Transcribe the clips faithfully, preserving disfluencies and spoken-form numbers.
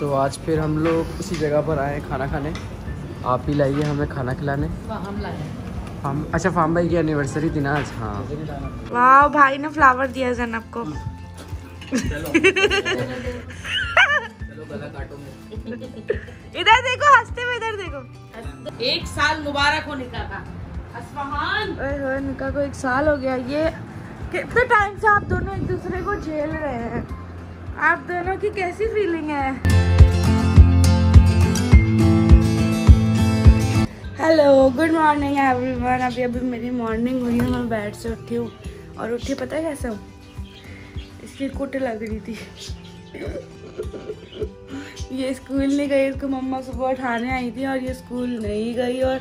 तो आज फिर हम लोग उसी जगह पर आए खाना खाने। आप ही लाइए हमें खाना खिलाने। हम फार्म, अच्छा फार्म भाई की एनिवर्सरी थी ना आज। हाँ वाह, भाई ने फ्लावर दिया जन्नब को। चलो चलो गला काटो। इधर देखो, हंसते हुए इधर देखो। एक साल मुबारक हो निका का, अस्फहान। ओए निका को एक साल हो गया। ये कितने टाइम से आप दोनों एक दूसरे को झेल रहे हैं। आप दोनों की कैसी फीलिंग है? Hello, good morning everyone. अभी अभी मेरी मॉर्निंग हुई है। मैं बेड से उठी हूँ और उठी पता है कैसे हूँ? इसकी कुट लग रही थी। ये स्कूल नहीं गई, इसको मम्मा सुबह उठाने आई थी और ये स्कूल नहीं गई और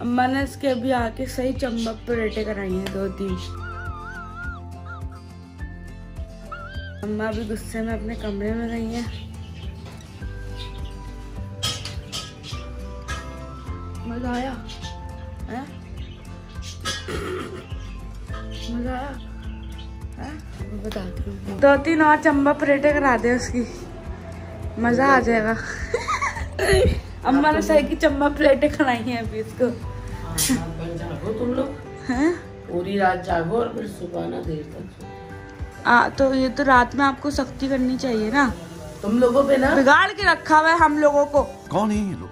अम्मा ने इसके अभी आके सही चम्मक पराठे कराई हैं दो तीन। अम्मा अभी गुस्से में अपने कमरे में गई है। मजा आया है? मजा आया है? बताती हूँ। दो तीन और चम्बा पराठे करा दे उसकी, मजा आ जाएगा। अम्मा ने सही की चम्बा पराठे कराई हैं अभी इसको। जागो तुम लोग, पूरी रात जागो और फिर सुबह ना देर तक। आ, तो ये तो रात में आपको सख्ती करनी चाहिए ना। तुम लोगों पे ना बिगाड़ के रखा हुआ है हम लोगों को। कौन है ये लोग,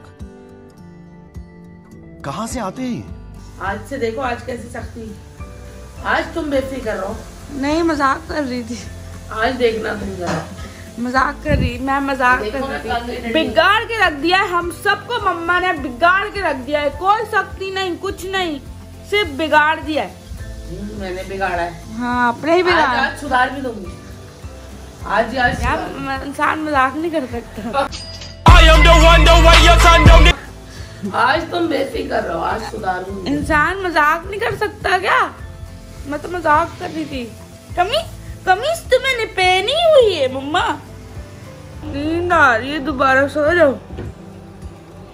कहाँ से आते हैं? आज से देखो, आज कैसी सख्ती। आज तुम बेफिक्र रहो। नहीं, मजाक कर रही थी। आज देखना तुम जरा। मजाक कर रही मैं मजाक कर रही थी। बिगाड़ के रख दिया है हम सबको मम्मा ने। बिगाड़ के रख दिया है, कोई सख्ती नहीं, कुछ नहीं, सिर्फ बिगाड़ दिया है। मैंने बिगाड़ा है। हाँ, अपने ही बिगाड़ा। आज, आज सुधार भी दूंगी। आज आज यार इंसान मजाक नहीं कर सकता। आज तुम बेइज्जती कर रहे हो, आज सुधारूंगी। इंसान मजाक नहीं कर सकता क्या? मैं तो मजाक कर रही थी। कमी कमीज तुम्हें निपेनी हुई है मम्मा। नींद आ रही है, दोबारा सो जाओ।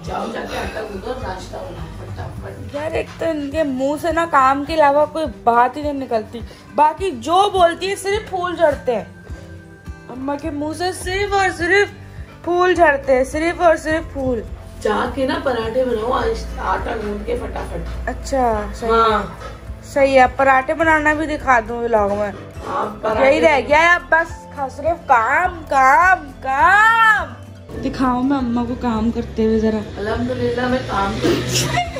जाओ जाके आटा गूंदो, नाश्ता बनाओ। यार एक तो इनके मुंह से ना काम के अलावा कोई बात ही नहीं निकलती। बाकी जो बोलती है सिर्फ फूल झड़ते हैं। अम्मा के मुंह से सिर्फ और सिर्फ फूल झड़ते हैं, सिर्फ और सिर्फ फूल। जाके ना पराठे बनाओ, आटा गूंथ के फटाफट। अच्छा सही है। हाँ। सही है, पराठे बनाना भी दिखा दूँ व्लॉग में। यही रह गया है अब बस, सिर्फ काम काम काम। दिखाओ मैं अम्मा को काम करते हुए जरा। अल्हम्दुलिल्लाह मैं काम करती।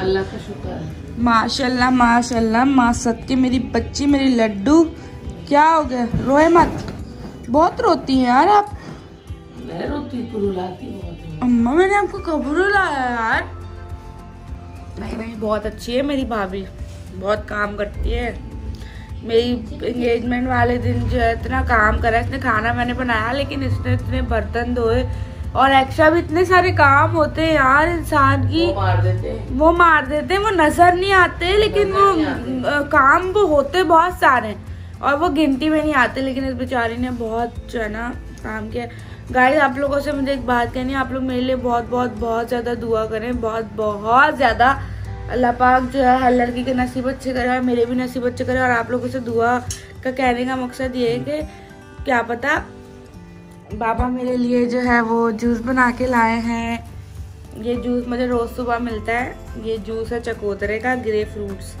अल्लाह का शुक्र है। माशाल्लाह माशाल्लाह माँ सद के मेरी बच्ची, मेरी लड्डू। क्या हो गया, रोए मत। बहुत रोती है यार आप। मैं रोती रुलाती बहुत। अम्मा मैंने आपको कब रुलाया यार? नहीं नहीं, बहुत अच्छी है मेरी भाभी, बहुत काम करती है। मेरी एंगेजमेंट वाले दिन जो है इतना काम करा इसने। खाना मैंने बनाया लेकिन इसने इतने बर्तन धोए और एक्स्ट्रा भी इतने सारे काम होते हैं यार इंसान की। वो मार देते हैं, वो मार देते हैं, वो नजर नहीं आते लेकिन वो काम वो होते बहुत सारे और वो गिनती में नहीं आते। लेकिन इस बेचारी ने बहुत जो है ना काम किया। गाइस आप लोगों से मुझे एक बात कहनी है, आप लोग मेरे लिए बहुत बहुत बहुत ज़्यादा दुआ करें, बहुत बहुत ज़्यादा। अल्लाह पाक जो है हर लड़की के नसीब अच्छे करे और मेरे भी नसीब अच्छे करे। और आप लोगों से दुआ का कहने का मकसद ये है कि क्या पता बाबा मेरे लिए जो है वो जूस बना के लाए हैं। ये जूस मुझे रोज़ सुबह मिलता है। ये जूस है चकोतरे का, ग्रे फ्रूट्स।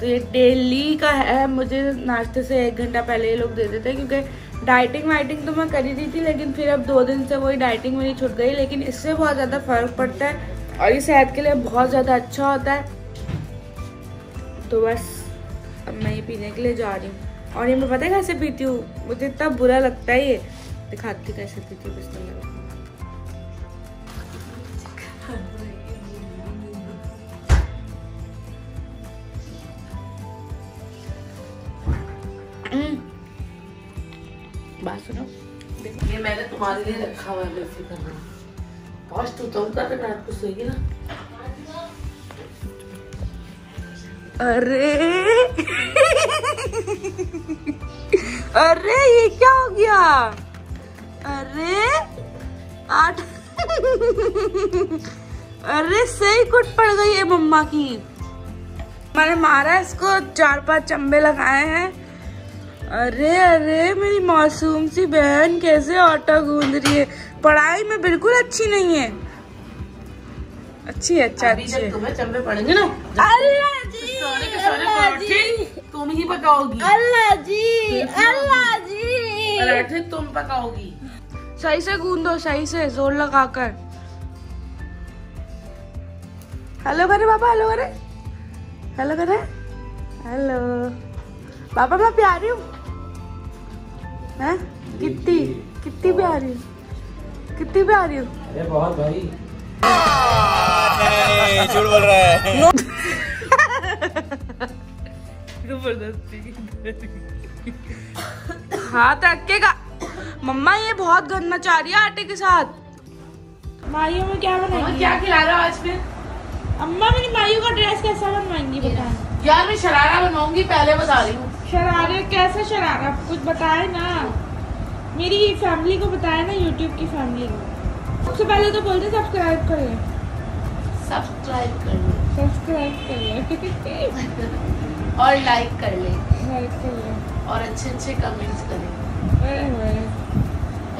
तो ये डेली का है। मुझे नाश्ते से एक घंटा पहले ये लोग दे देते हैं क्योंकि डाइटिंग वाइटिंग तो मैं करी दी थी लेकिन फिर अब दो दिन से वही डाइटिंग मेरी छूट गई। लेकिन इससे बहुत ज़्यादा फ़र्क पड़ता है और ये सेहत के लिए बहुत ज़्यादा अच्छा होता है। तो बस अब मैं ये पीने के लिए जा रही हूँ। और ये मैं पता है कैसे पीती हूँ, मुझे इतना बुरा लगता है। ये दिखाती कैसे पीती हूँ। बात सुनो, ये मैंने तुम्हारे लिए रखा हुआ है। आज तो तुम कर रात को सोएगी ना। अरे अरे ये क्या हो गया? अरे आठ अरे सही कुट पड़ गई है मम्मा की। मैंने मारा इसको, चार पांच चंबे लगाए हैं अरे अरे मेरी मासूम सी बहन कैसे आटा गूंद रही है, पढ़ाई में बिल्कुल अच्छी नहीं है। अच्छी है, अच्छा अच्छी है। तुम्हें चलने पड़ेंगे ना। अल्लाह जी, अल्लाह जी, तुम ही पकाओगी। अल्लाह जी, अल्लाह जी, पराठे तुम पकाओगी। सही से गूंदो, सही से जोर लगाकर। हेलो करे पापा, हेलो करे, हेलो करे, हेलो पापा, मैं प्यारी हूँ। हैं, कितनी कितनी प्यारी हूँ, कितनी प्यारी हूँ। अरे बहुत भाई, नहीं झूठ बोल रहा है। जबरदस्ती हाथ रखेगा। मम्मा ये बहुत गंदा चाह रही है आटे के साथ। मायू में क्या बनाएंगी, क्या खिला रहा आज फिर? अम्मा मेरी मायू का ड्रेस कैसा बनवाएंगी बताएं। यार मैं शरारा बनवाऊंगी, पहले बता रही हूँ। शरारे कैसा शरारा, कुछ बताए ना, मेरी फैमिली को बताए ना, यूट्यूब की फैमिली को। सबसे पहले तो बोलते सब्सक्राइब कर लें, सब्सक्राइब कर लें, सब्सक्राइब कर लें और लाइक कर लें, लाइक कर लें और अच्छे अच्छे कमेंट्स करें।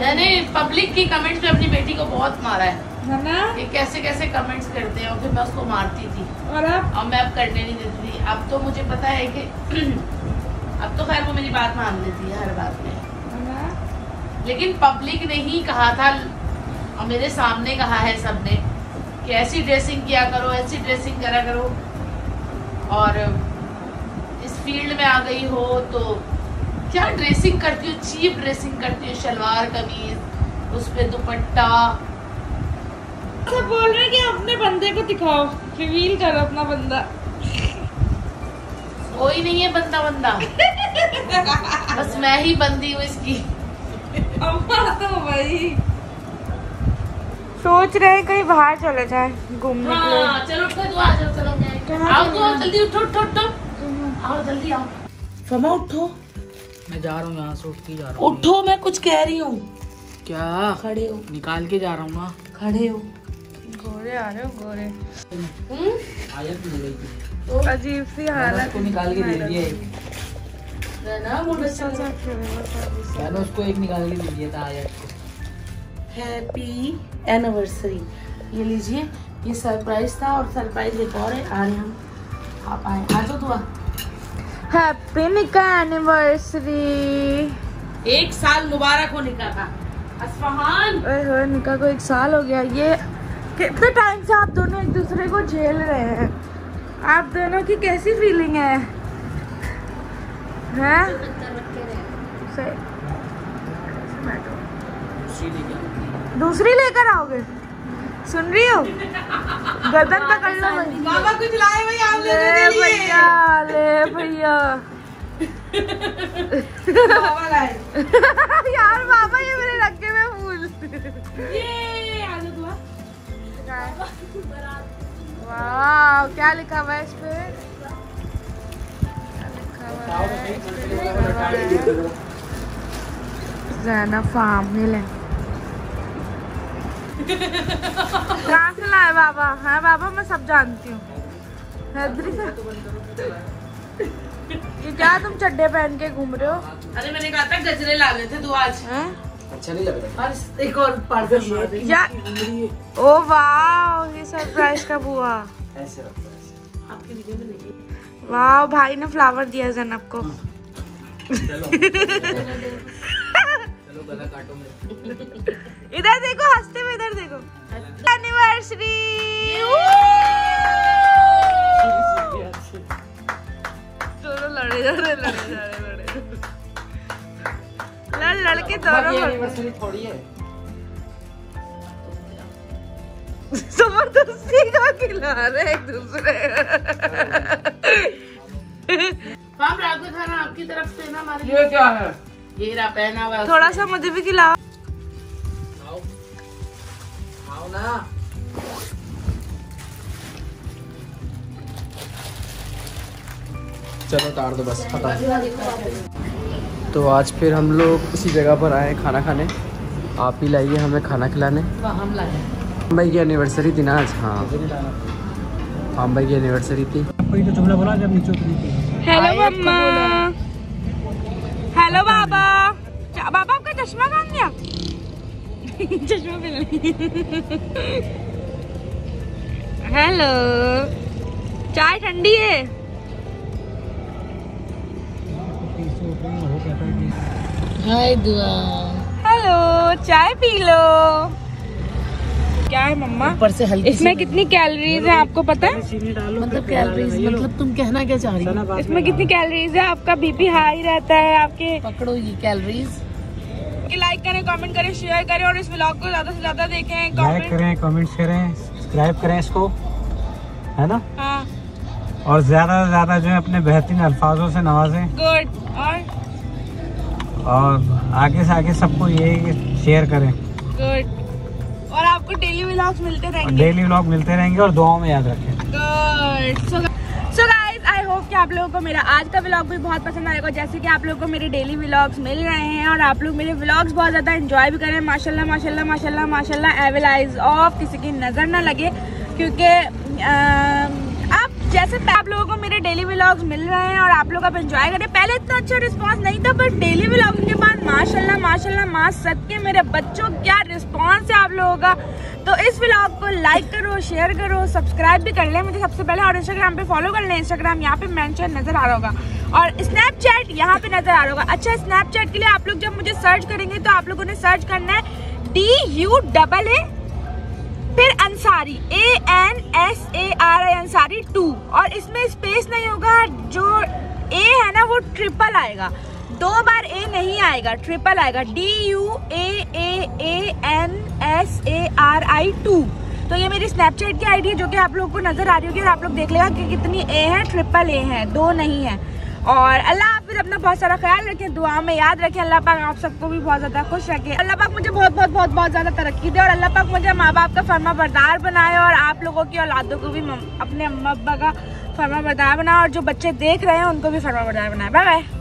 मैंने पब्लिक की कमेंट्स पे अपनी बेटी को बहुत मारा है, है ना? कि कैसे कैसे कमेंट्स करते हैं, और फिर मैं उसको मारती थी और अब अब मैं अब करने नहीं देती थी। अब तो मुझे पता है कि अब तो खैर वो मेरी बात मान लेती है हर बात में। लेकिन पब्लिक ने ही कहा था और मेरे सामने कहा है सबने कि ऐसी ड्रेसिंग किया करो, ऐसी ड्रेसिंग करा करो, और इस फील्ड में आ गई हो तो क्या ड्रेसिंग करती हो, चीप ड्रेसिंग करती हो, शलवार कमीज, उस पे दुपट्टा। सब बोल रहे हैं कि अपने बंदे को दिखाओ, रिवील करो अपना बंदा। कोई नहीं है बंदा बंदा बस मैं ही बंदी हूँ इसकी। अम्मा तो भाई सोच रहे हैं कहीं बाहर चले जाए घूमने। हाँ, चलो चलो चलो आओ जल्दी, उठो उठो उठो, आओ जल्दी आओ। फमा उठो, मैं जा रहा हूँ यहाँ से, उठती जा रहा हूँ। उठो, मैं कुछ कह रही हूँ। क्या खड़े हो, निकाल के जा रहा हूँ ना, खड़े हो। गोरे आ रहे हो, गोरे तो अजीब सी हालत। निकाल के दे दिया ना, वो उसको एक निकाल के दे दिया था आयत को। हैप्पी एनिवर्सरी, ये लीजिए, ये सरप्राइज था और सरप्राइज एक और है। आ रहे हम, आप आए, आ जाओ। दुआ हैप्पी निका एनिवर्सरी, एक साल मुबारक हो निका का। अस्फहान, ओए निका को एक साल हो गया। ये कितने टाइम से आप दोनों एक दूसरे को झेल रहे हैं, आप दोनों की कैसी फीलिंग है? हैं दूसरी लेकर आओगे, सुन रही हो? गर्दन पकड़ लो बाबा, कुछ लाए भाई आप लेने के लिए। भैया ले भैया बाबा लाए यार बाबा, ये मेरे रखे में फूल। ये आ जाओ दुआ, वाह क्या लिखा हुआ है इस पे, क्या लिखा हुआ है? ज़ैना फार्म मिले कहाँ से लाए बाबा? हाँ बाबा मैं सब जानती हूँ। ये क्या तुम चड्डे पहन के घूम रहे हो? अरे मैंने कहा था गजरे लाने थे तू आज। अच्छा नहीं लग रहा और एक और पार्सल या। ओ वाह, ये सरप्राइज कब हुआ? ऐसे आपके वीडियो में नहीं। वाह भाई ने फ्लावर दिया ज़ैनब को। चलो गला काटो मेरे, इधर देखो हंसते हुए, इधर देखो। एनिवर्सरी दोनों लड़े जा रहे, लड़े जा रहे, लड़े लड़ लड़के दोनों। एनिवर्सरी थोड़ी है, जबरदस्ती का खिला रहे एक दूसरे। हम रात को खाना आपकी तरफ से ना, हमारे ये क्या है, ये रहा पहना हुआ, थोड़ा सा मुझे भी खिलाओ ना। चलो उतार दो बस, खत्म। तो आज फिर हम लोग इसी जगह पर आए खाना खाने, आप ही लाइए हमें खाना खिलाने। हम लाए, हम भाई की एनिवर्सरी थी ना आज। हाँ हम भाई की एनिवर्सरी थी। हेलो मम्मा, चश्मा बांध लिया। चश्मा पहन लिया। हेलो, चाय ठंडी है। हाय दुआ। हेलो, चाय पी लो। क्या है मम्मा, ऊपर से हल्की, इसमें कितनी कैलोरीज है आपको पता है? मतलब कैलोरीज मतलब तुम कहना क्या चाह रही हो? इसमें कितनी कैलोरीज है? आपका बीपी हाई रहता है, आपके पकड़ो ये कैलोरीज। लाइक करें, कमेंट करें, शेयर करें और इस व्लॉग को ज्यादा से ज्यादा देखें। लाइक करें, कमेंट करें, सब्सक्राइब करें इसको, है ना? हाँ। और ज्यादा से ज्यादा जो है अपने बेहतरीन अल्फाजों से नवाजें। गुड। और और आगे से आगे सबको ये शेयर करें। गुड। और आपको डेली व्लॉग्स मिलते रहेंगे। डेली व्लॉग मिलते रहेंगे और दुआओं में याद रखें। Good. So so guys, I hope कि आप लोगों को मेरा आज का व्लॉग भी बहुत पसंद आएगा, जैसे कि आप लोगों को मेरे डेली व्लॉग्स मिल रहे हैं और आप लोग मेरे व्लॉग्स बहुत ज़्यादा एंजॉय भी करें। माशाल्लाह माशाल्लाह माशाल्लाह माशाल्लाह, एविल आइज ऑफ, किसी की नज़र ना लगे, क्योंकि जैसे आप लोगों को मेरे डेली व्लॉग्स मिल रहे हैं और आप लोग अब एंजॉय करें। पहले इतना अच्छा रिस्पांस नहीं था, बट डेली व्लॉग्स के बाद माशाल्लाह माशाल्लाह मां सबके मेरे बच्चों, क्या रिस्पांस है आप लोगों का। तो इस व्लॉग को लाइक करो, शेयर करो, सब्सक्राइब भी कर लें मुझे सबसे पहले, और इंस्टाग्राम पे फॉलो कर लें। इंस्टाग्राम यहाँ पे मेंशन नजर आ रहा होगा और स्नैपचैट यहाँ पे नजर आ रहा होगा। अच्छा, स्नैपचैट के लिए आप लोग जब मुझे सर्च करेंगे तो आप लोगों ने सर्च करना है डी यू डबल ए फिर Ansari, A N S A R I Ansari two, और इसमें स्पेस नहीं होगा। जो ए है ना वो ट्रिपल आएगा, दो बार ए नहीं आएगा, ट्रिपल आएगा, D U A A N S A R I two. तो ये मेरी स्नैपचैट की आईडी है जो कि आप लोगों को नजर आ रही होगी और आप लोग देख लेगा कि कितनी ए है, ट्रिपल ए है, दो नहीं है। और अल्लाह हाफिज़, अपना बहुत सारा ख्याल रखें, दुआ में याद रखें। अल्लाह पाक आप सबको भी बहुत ज़्यादा खुश रखे। अल्लाह पाक मुझे बहुत बहुत बहुत बहुत ज़्यादा तरक्की दे और अल्लाह पाक मुझे माँ बाप का फर्मा बरदार बनाए और आप लोगों की औलादों को भी अपने अम्मा अब्बा का फर्मा बरदार बनाए और जो बच्चे देख रहे हैं उनको भी फर्मा बरदार बनाए। Bye bye.